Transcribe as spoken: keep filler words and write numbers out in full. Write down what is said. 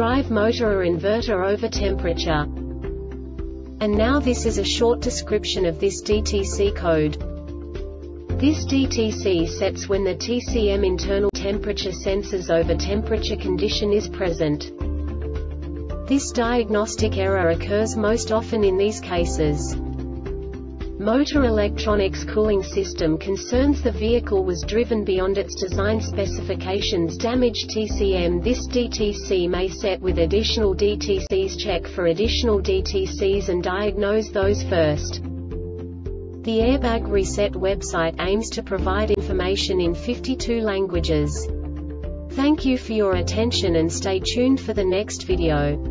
drive motor or inverter over temperature. And now this is a short description of this D T C code. This D T C sets when the T C M internal temperature sensors over temperature condition is present. This diagnostic error occurs most often in these cases. Motor electronics cooling system concerns the vehicle was driven beyond its design specifications, damaged T C M. This D T C may set with additional D T Cs. Check for additional D T Cs and diagnose those first. The Airbag Reset website aims to provide information in fifty-two languages. Thank you for your attention and stay tuned for the next video.